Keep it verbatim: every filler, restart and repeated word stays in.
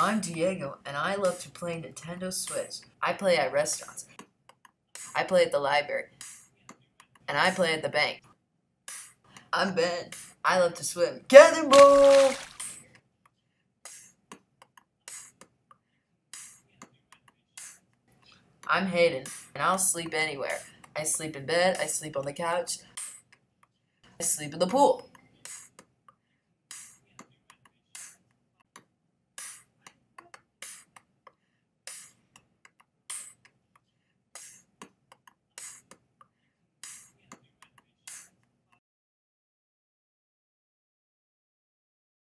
I'm Diego, and I love to play Nintendo Switch. I play at restaurants. I play at the library. And I play at the bank. I'm Ben. I love to swim. Cannonball! I'm Hayden, and I'll sleep anywhere. I sleep in bed. I sleep on the couch. I sleep in the pool.